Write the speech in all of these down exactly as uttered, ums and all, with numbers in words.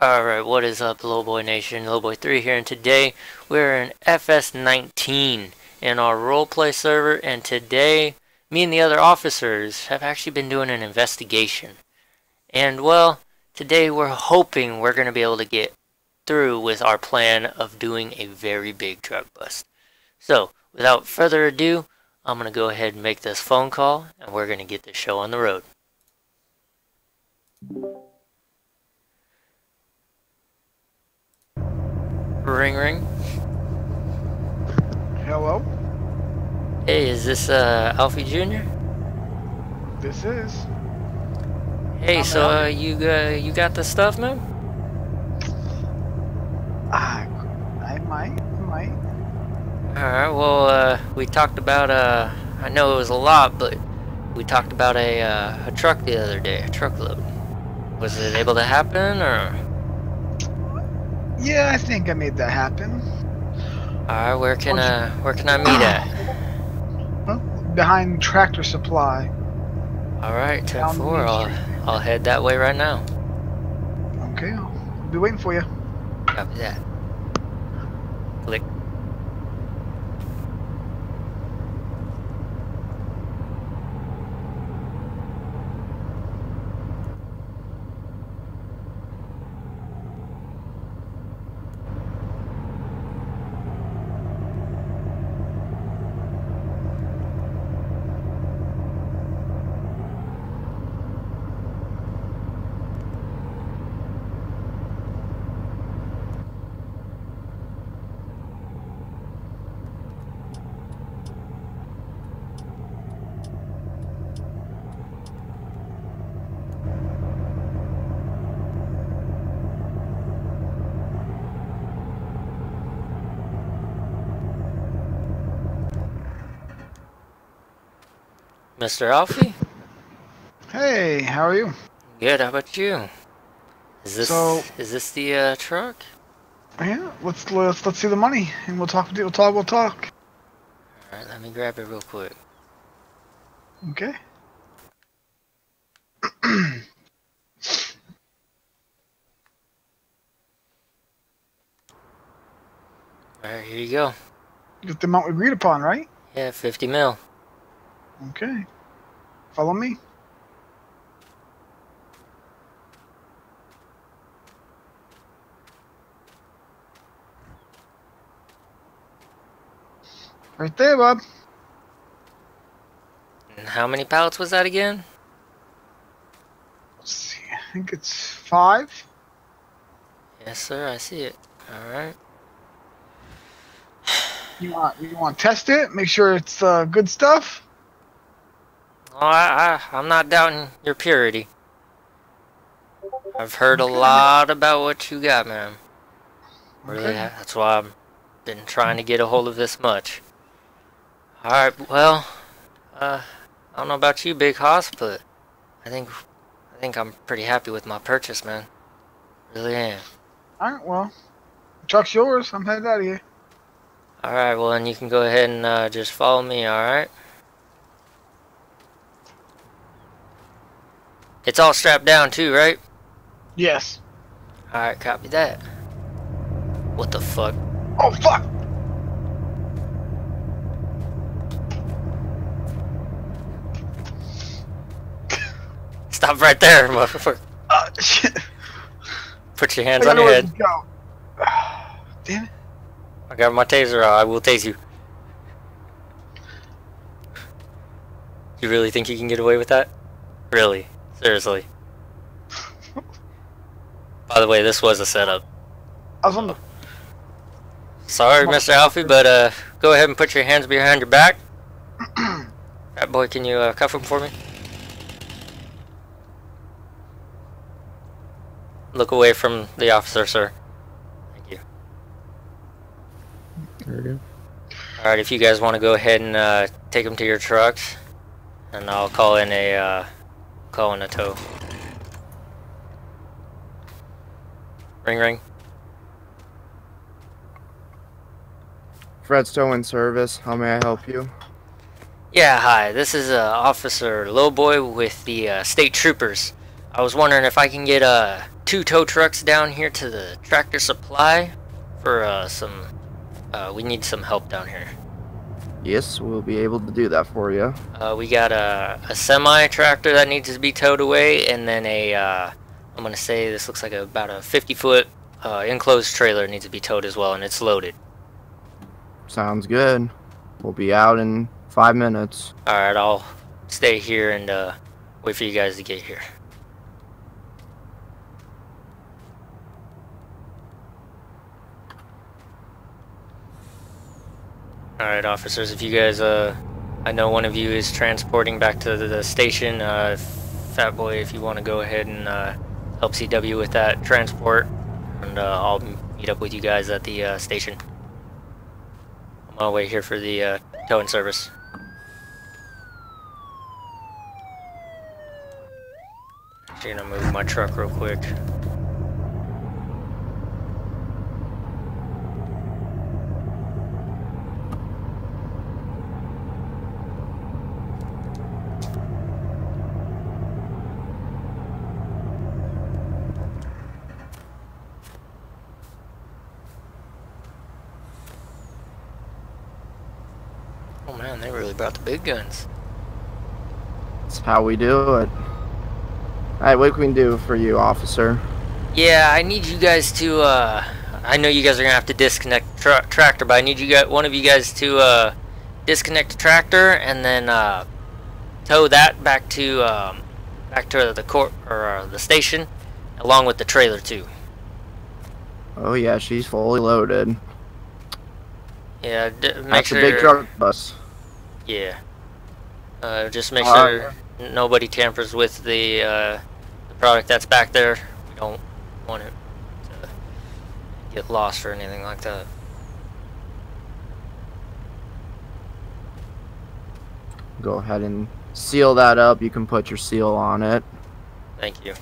Alright, what is up, Lowboy Nation? Lowboy three here, and today we're in F S nineteen in our roleplay server, and today me and the other officers have actually been doing an investigation. And well, today we're hoping we're going to be able to get through with our plan of doing a very big drug bust. So, without further ado, I'm going to go ahead and make this phone call, and we're going to get this show on the road. Ring ring. Hello? Hey, is this uh, Alfie Junior? This is. Hey, I'm so uh, you uh, you got the stuff, man? I, I might, might. Alright, well, uh, we talked about, uh, I know it was a lot, but we talked about a, uh, a truck the other day, a truckload. Was it able to happen, or...? Yeah, I think I made that happen. Alright, where can uh where can I meet at? Well, behind Tractor Supply. Alright, ten four, I'll I'll head that way right now. Okay, I'll be waiting for you. Copy that. Click. Mister Alfie? Hey, how are you? Good, how about you? Is this so, is this the uh, truck? Yeah, let's let's let's see the money and we'll talk we'll talk we'll talk. Alright, let me grab it real quick. Okay. Alright, here you go. Get the amount we agreed upon, right? Yeah, fifty mil. Okay. Follow me. Right there, Bob. And how many pallets was that again? Let's see. I think it's five. Yes, sir. I see it. All right. You want you want to test it? Make sure it's uh, good stuff. Oh, I, I, I'm not doubting your purity. I've heard okay. a lot about what you got, man. Really, okay. That's why I've been trying to get a hold of this much. Alright, well, uh, I don't know about you, Big Hoss, but I think, I think I'm pretty happy with my purchase, man. Really am. Alright, well, the truck's yours. I'm headed out of here. Alright, well, then you can go ahead and uh, just follow me, alright? It's all strapped down too, right? Yes. Alright, copy that. What the fuck? Oh, fuck! Stop right there, motherfucker. Oh, shit. Put your hands on your head. Go. Damn it. I got my taser out. I will tase you. You really think you can get away with that? Really? Seriously. By the way, this was a setup. I was on the... Sorry, Mister Alfie, but uh, go ahead and put your hands behind your back. That boy, can you uh, cuff him for me? Look away from the officer, sir. Thank you. There we go. Alright, if you guys want to go ahead and uh, take him to your trucks, and I'll call in a... Uh, Calling a tow. Ring ring. Fred's Towing Service. How may I help you? Yeah, hi. This is uh, Officer Lowboy with the uh, State Troopers. I was wondering if I can get uh, two tow trucks down here to the Tractor Supply for uh, some, uh, we need some help down here. Yes, we'll be able to do that for you. Uh, we got a, a semi-tractor that needs to be towed away, and then a, uh, I'm going to say this looks like a, about a fifty-foot uh, enclosed trailer needs to be towed as well, and it's loaded. Sounds good. We'll be out in five minutes. Alright, I'll stay here and uh, wait for you guys to get here. Alright, officers, if you guys, uh, I know one of you is transporting back to the, the station, uh, Fat Boy, if you want to go ahead and, uh, help C W with that transport, and, uh, I'll meet up with you guys at the, uh, station. I'm on my way here for the, uh, towing service. Actually, I'm gonna move my truck real quick. Oh man, they really brought the big guns. That's how we do it. Alright, what can we do for you, officer? Yeah, I need you guys to, uh... I know you guys are gonna have to disconnect the tra tractor, but I need you guys, one of you guys to, uh... disconnect the tractor, and then, uh... tow that back to, um... back to the court, or uh, the station, along with the trailer, too. Oh yeah, she's fully loaded. Yeah, d make That's sure... That's a big truck bus. Yeah. Uh, just make uh, sure nobody tampers with the, uh, the product that's back there. We don't want it to get lost or anything like that. Go ahead and seal that up. You can put your seal on it. Thank you.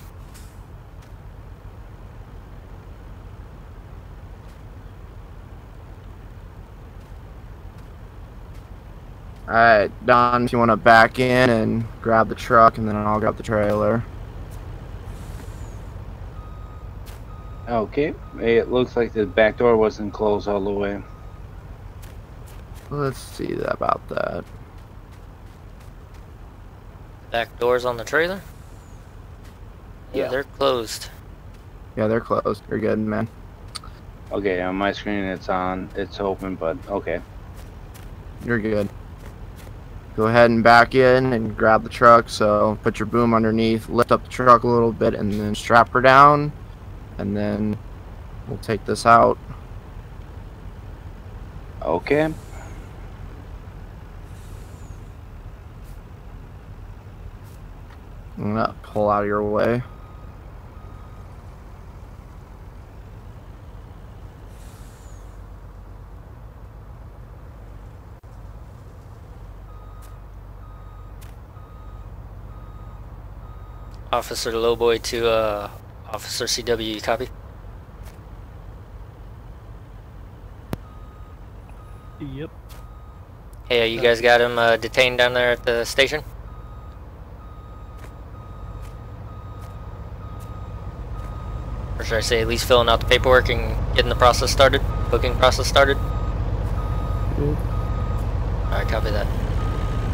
Alright, Don, if you want to back in and grab the truck, and then I'll grab the trailer. Okay, it looks like the back door wasn't closed all the way. Let's see about that. Back door's on the trailer? Yeah, yeah, they're closed. Yeah, they're closed. You're good, man. Okay, on my screen it's on. It's open, but okay. You're good. Go ahead and back in and grab the truck. So put your boom underneath, lift up the truck a little bit, and then strap her down, and then we'll take this out. Okay. I'm gonna pull out of your way. Officer Lowboy to uh, Officer C W, you copy? Yep. Hey, you guys got him uh, detained down there at the station? Or should I say at least filling out the paperwork and getting the process started? Booking process started? Mm-hmm. Alright, copy that.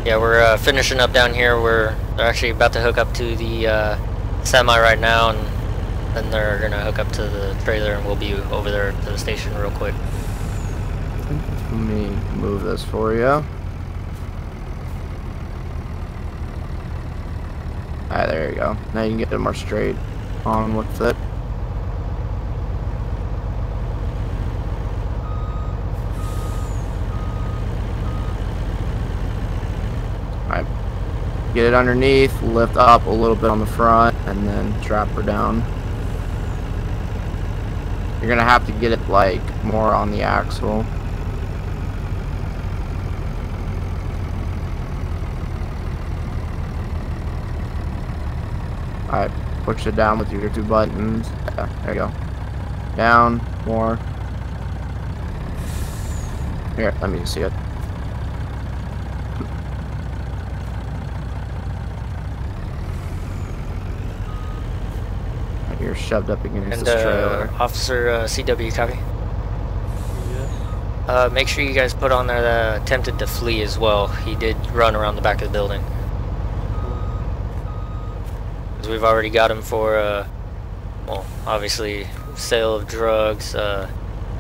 Yeah, we're uh, finishing up down here. We're they're actually about to hook up to the uh, semi right now, and then they're gonna hook up to the trailer, and we'll be over there to the station real quick. Let me move this for you. All right, there you go. Now you can get it more straight on with it. Get it underneath, lift up a little bit on the front, and then strap her down. You're gonna have to get it like more on the axle. Alright, push it down with your two buttons. Yeah, there you go. Down, more. Here, let me see it. you're shoved up against and, this trailer. Uh, Officer uh, C W, copy? Yeah. Uh, make sure you guys put on there that uh, attempted to flee as well. He did run around the back of the building. Because we've already got him for, uh, well, obviously, sale of drugs, uh,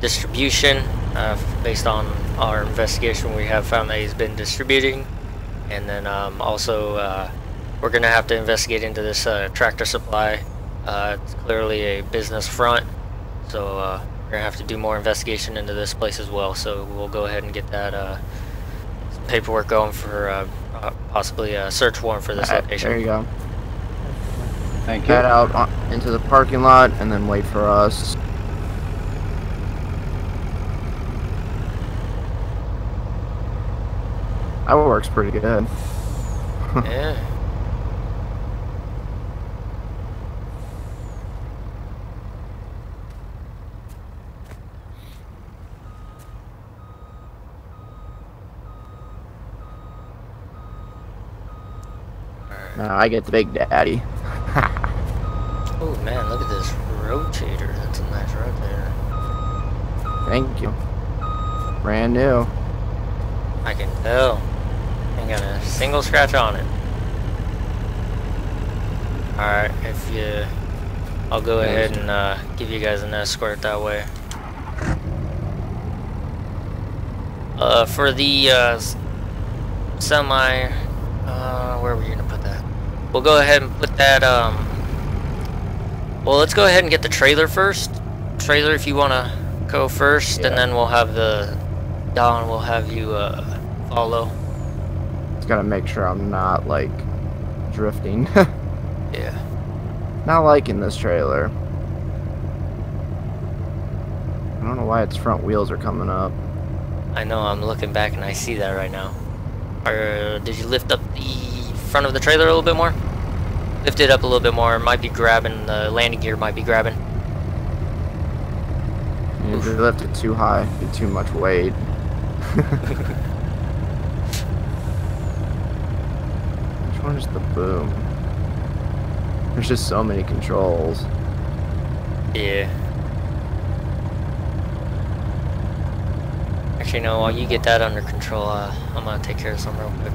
distribution. Uh, based on our investigation, we have found that he's been distributing. And then um, also, uh, we're going to have to investigate into this uh, Tractor Supply. Uh, it's clearly a business front, so uh, we're going to have to do more investigation into this place as well. So we'll go ahead and get that uh, paperwork going for uh, possibly a search warrant for this right, location. There you go. Thank you. Get out on, into the parking lot and then wait for us. That works pretty good. Yeah. No, I get the big daddy. Oh man, look at this rotator. That's a nice rug there. Thank you. Brand new. I can tell. Ain't got a single scratch on it. Alright, if you... I'll go ahead and uh, give you guys an escort that way. Uh, for the uh, semi... Uh, where were you gonna put that? We'll go ahead and put that, um... well, let's go ahead and get the trailer first. Trailer, if you wanna go first, yeah. And then we'll have the... Don will have you, uh, follow. Just gotta make sure I'm not, like, drifting. Yeah. Not liking this trailer. I don't know why its front wheels are coming up. I know, I'm looking back and I see that right now. Or, did you lift up the front of the trailer a little bit more? Lift it up a little bit more. It might be grabbing, the landing gear might be grabbing. You left it too high, too much weight. Which one is the boom? There's just so many controls. Yeah. Actually, no, while you get that under control, uh, I'm gonna take care of some real quick.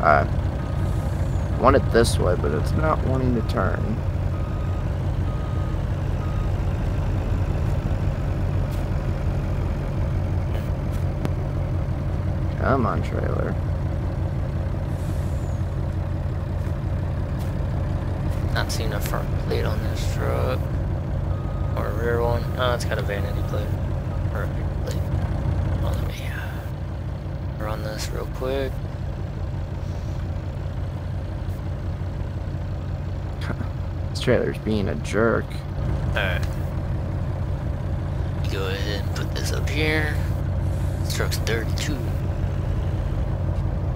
Alright. I want it this way, but it's not wanting to turn. Come on, trailer. Not seen a front plate on this truck. Or a rear one. Oh, it's got a vanity plate. Or a big plate. Well, let me run this real quick. This trailer's being a jerk. Alright. Go ahead and put this up here. This truck's dirty too.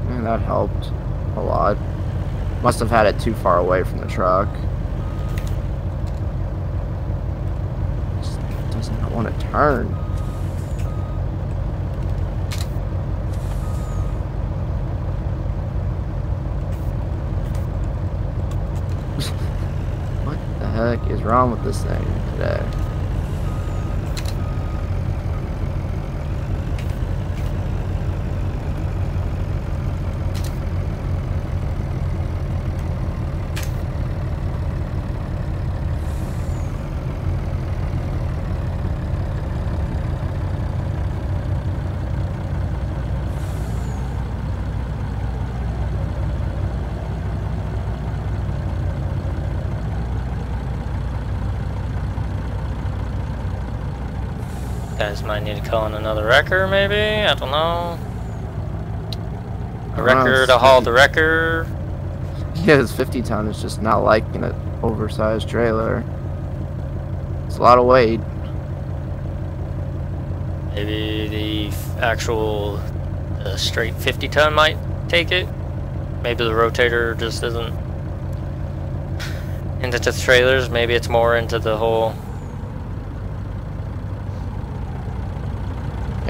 And that helped a lot. Must have had it too far away from the truck. Just doesn't want to turn. What the heck is wrong with this thing today? Guys might need to call in another wrecker, maybe? I don't know. A wrecker to haul the wrecker. Yeah, this fifty ton is just not liking an oversized trailer. It's a lot of weight. Maybe the actual uh, straight fifty ton might take it. Maybe the rotator just isn't into the trailers. Maybe it's more into the whole...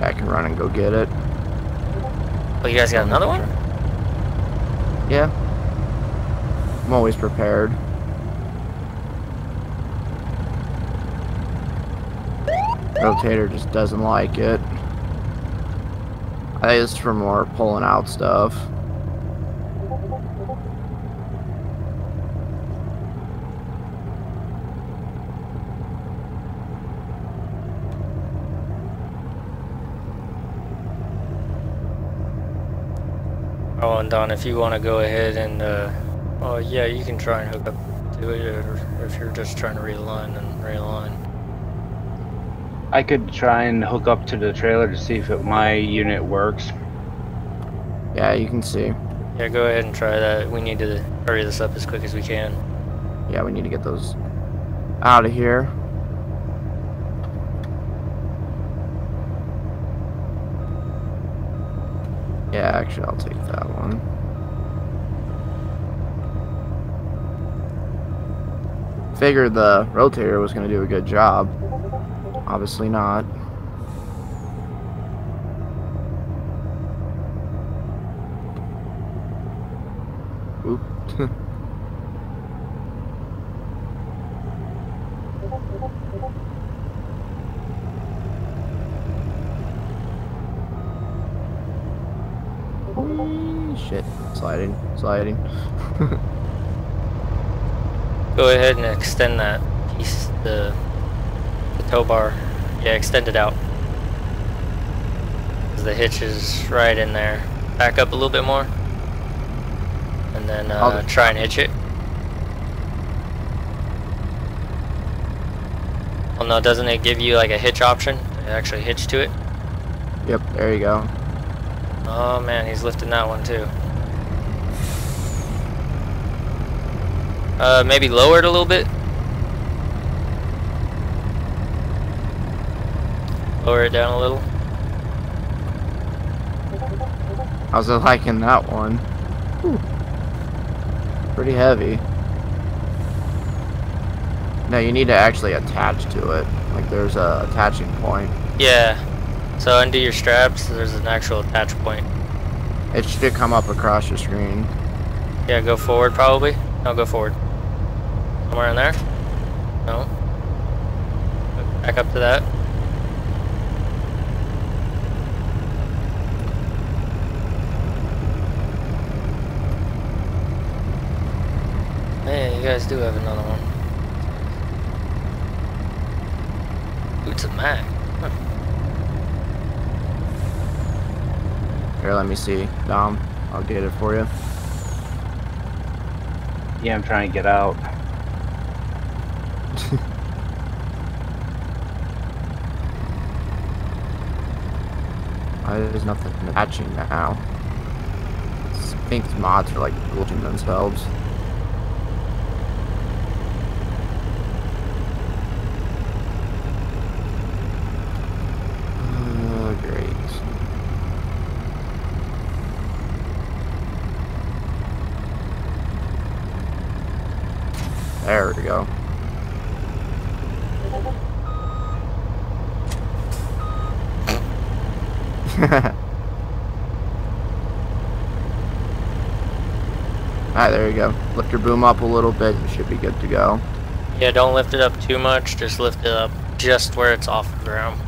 I can run and go get it. Oh, you guys got another one? Yeah. I'm always prepared. rotator just doesn't like it. I think it's from more pulling out stuff. Oh, and Don, if you want to go ahead and, uh, well, yeah, you can try and hook up to it, or if you're just trying to realign, then realign. I could try and hook up to the trailer to see if it, my unit works. Yeah, you can see. Yeah, go ahead and try that. We need to hurry this up as quick as we can. Yeah, we need to get those out of here. Yeah, actually, I'll take that one. Figured the rotator was going to do a good job. Obviously not. Oop. Shit, sliding, sliding. Go ahead and extend that piece, the, the tow bar. Yeah, extend it out. The hitch is right in there. Back up a little bit more, and then uh, try and hitch it. Well, no, doesn't it give you like a hitch option? It actually hitch to it. Yep, there you go. Oh man, he's lifting that one too. Uh, maybe lower it a little bit. Lower it down a little. How's it liking that one? Whew. Pretty heavy. No, you need to actually attach to it. Like there's a attaching point. Yeah. So undo your straps, there's an actual attach point. It should come up across your screen. Yeah, go forward probably. No, go forward. Somewhere in there? No. Back up to that. Man, you guys do have another one. It's a Mac. Here, let me see. Dom, I'll get it for you. Yeah, I'm trying to get out. Oh, there's nothing attaching now. I think these mods are like glitching themselves. There we go. Alright, there you go. Lift your boom up a little bit and you should be good to go. Yeah, don't lift it up too much, just lift it up just where it's off the ground.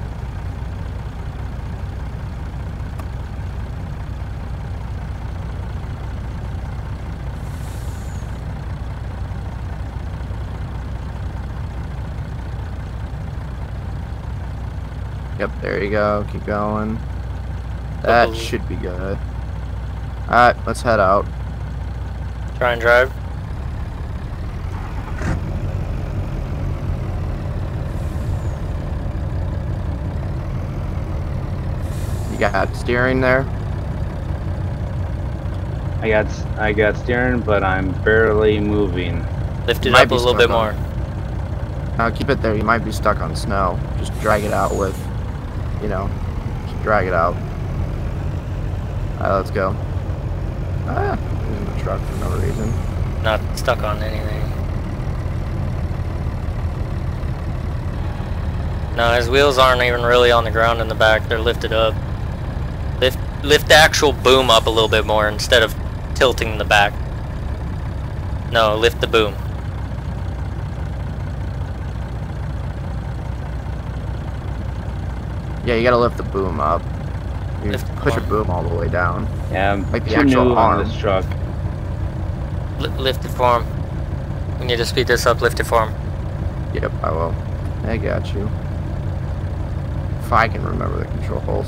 Yep, there you go. Keep going. That Uh-oh. should be good. Alright, let's head out. Try and drive. You got steering there? I got I got steering, but I'm barely moving. Lift it up a little bit more. Now keep it there. You might be stuck on snow. Just drag it out with... You know, just drag it out. Alright, let's go. Ah, I'm in the truck for no reason. Not stuck on anything. No, his wheels aren't even really on the ground in the back. They're lifted up. Lift, lift the actual boom up a little bit more instead of tilting the back. No, lift the boom. Yeah, you gotta lift the boom up. You lift push arm. a boom all the way down. Yeah, I'm like the actual arm. On this truck. Lift it for him. We need to speed this up, lift it for him. Yep, I will. I got you. If I can remember the controls.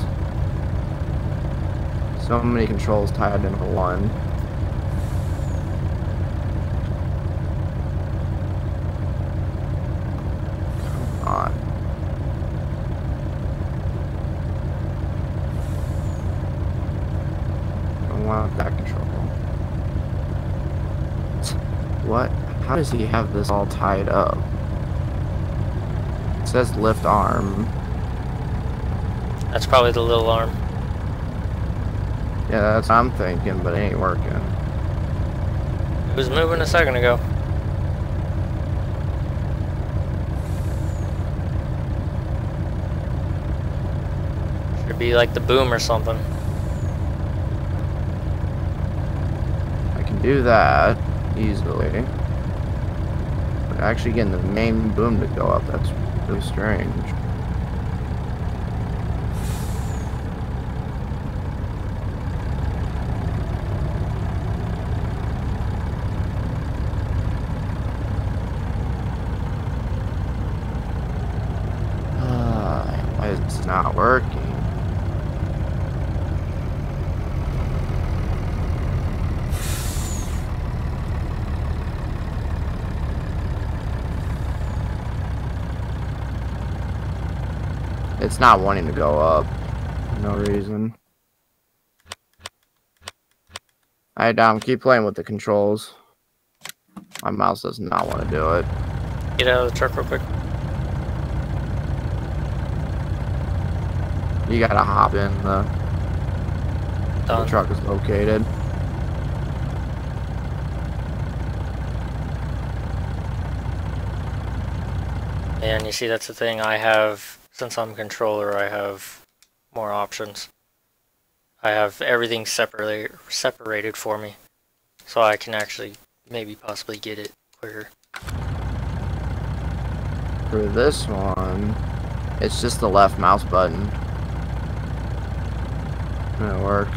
So many controls tied into one. Come on. I don't want that control. What? How does he have this all tied up? It says lift arm. That's probably the little arm. Yeah, that's what I'm thinking, but it ain't working. It was moving a second ago. Should be like the boom or something. I can do that easily. But actually getting the main boom to go up, that's really strange. It's not working. It's not wanting to go up for no reason. Alright, Dom, keep playing with the controls. My mouse does not want to do it. Get out of the truck real quick. You gotta hop in the, the truck is located. And you see, that's the thing. I have, since I'm controller, I have more options. I have everything separately separated for me, so I can actually maybe possibly get it quicker. For this one, it's just the left mouse button. It works. I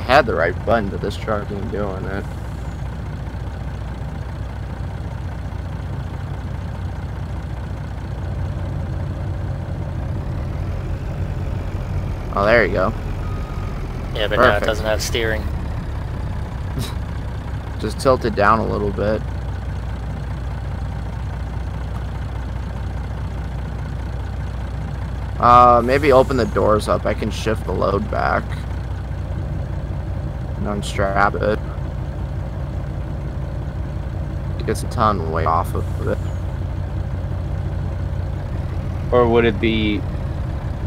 had the right button, but this truck ain't doing it. Oh, there you go. Yeah, but now it doesn't have steering. Just tilt it down a little bit. Uh, maybe open the doors up. I can shift the load back. And unstrap it. It gets a ton of weight off of it. Or would it be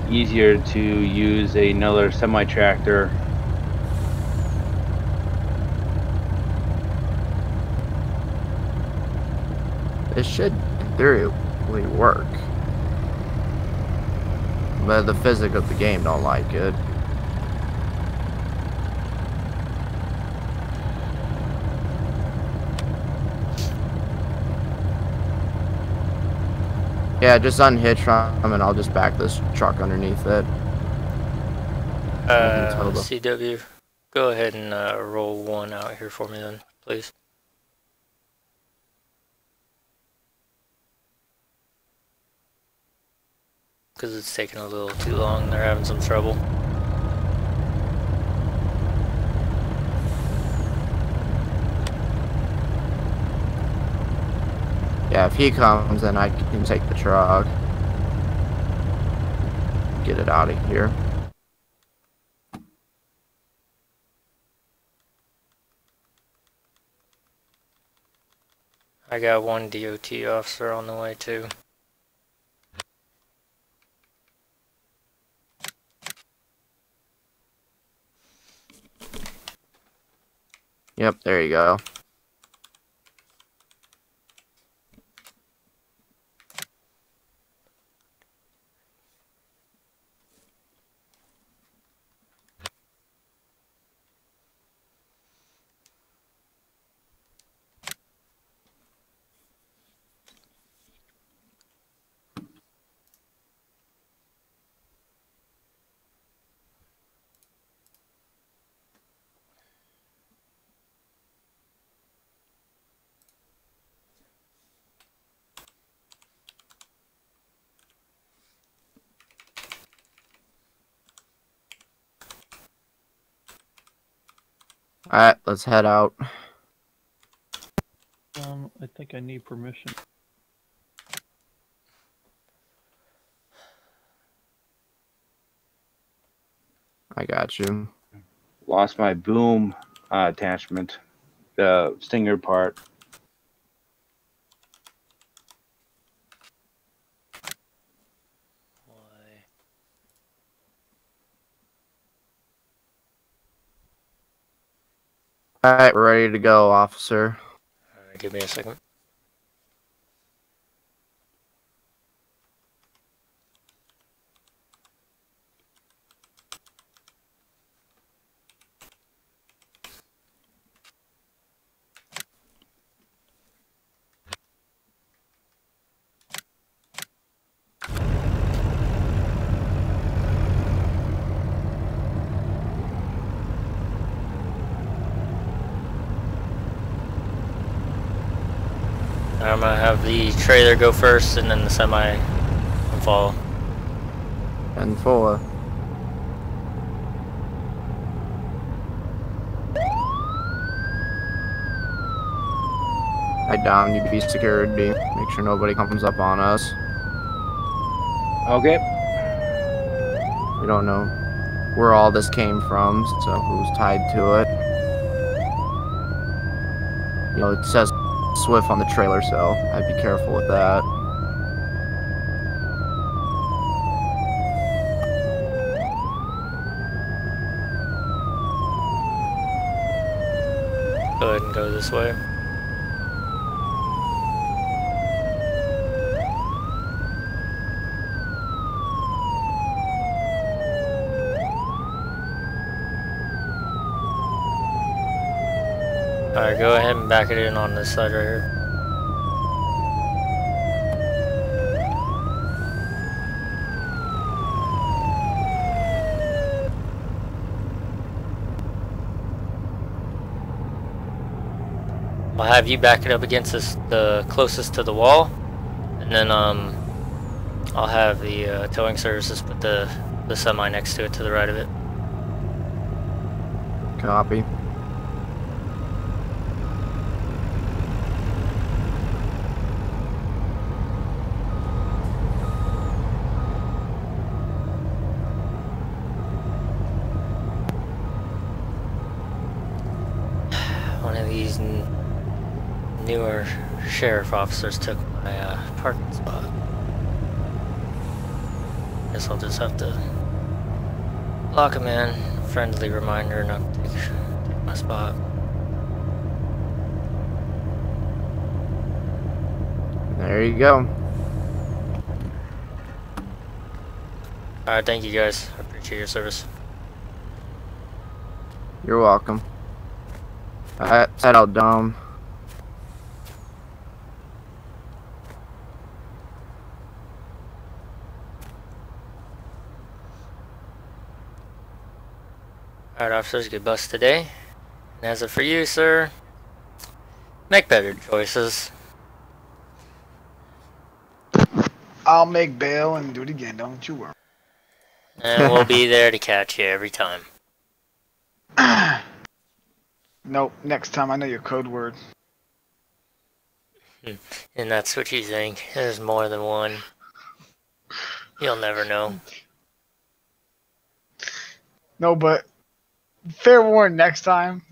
easier to use another semi-tractor? It should, in theory, work. But the physics of the game don't like it. Yeah, just unhitch from and I'll just back this truck underneath it. Uh, C W, go ahead and uh, roll one out here for me then, please. Because it's taking a little too long, they're having some trouble. Yeah, if he comes, then I can take the truck. Get it out of here. I got one D O T officer on the way, too. Yep, there you go. Alright, let's head out. Um, I think I need permission. I got you. Lost my boom uh, attachment, the stinger part. Alright, we're ready to go, officer. Alright, give me a second. I'm gonna have the trailer go first, and then the semi and follow. And follow. Hi, Dom. You be security. Make sure nobody comes up on us. Okay. We don't know where all this came from, so who's tied to it? You know, it says Swift on the trailer, so I'd be careful with that. Go ahead and go this way. Alright, go ahead and back it in on this side right here. I'll have you back it up against this, the closest to the wall, and then um, I'll have the uh, towing services put the, the semi next to it to the right of it. Copy. Newer sheriff officers took my uh, parking spot. Guess I'll just have to lock him in. Friendly reminder not to take, take my spot. There you go. Alright, thank you guys. I appreciate your service. You're welcome. Alright, head out, Dom. Alright, officers, good bus today. And as it for you, sir, make better choices. I'll make bail and do it again, don't you worry. And we'll be there to catch you every time. Nope, next time I know your code word. And that's what you think. There's more than one. You'll never know. No, but... fair warning next time.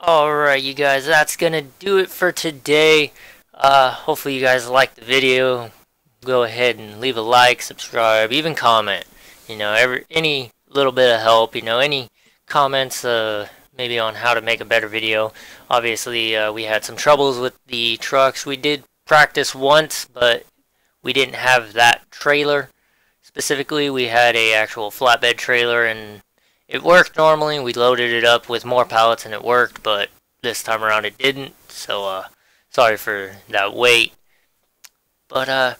Alright, you guys, that's gonna do it for today. Uh, hopefully you guys liked the video. Go ahead and leave a like, subscribe, even comment. You know, every any little bit of help, you know, any comments uh, maybe on how to make a better video. Obviously, uh, we had some troubles with the trucks. We did practice once, but we didn't have that trailer. Specifically, we had a actual flatbed trailer, and it worked normally. We loaded it up with more pallets, and it worked, but this time around it didn't. So, uh, sorry for that wait. But, uh,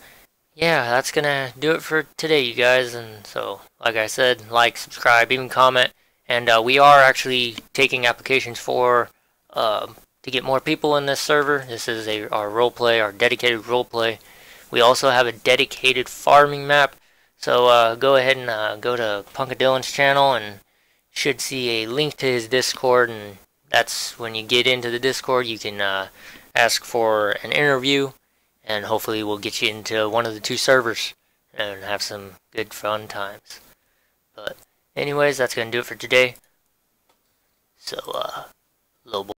yeah, that's gonna do it for today, you guys. And so, like I said, like, subscribe, even comment. And uh, we are actually taking applications for uh, to get more people in this server. This is a our roleplay, our dedicated roleplay. We also have a dedicated farming map. So uh, go ahead and uh, go to Punkadillan's channel and should see a link to his Discord, and that's when you get into the Discord, you can uh, ask for an interview, and hopefully we'll get you into one of the two servers and have some good fun times. But anyways, that's going to do it for today. So, uh, little boy.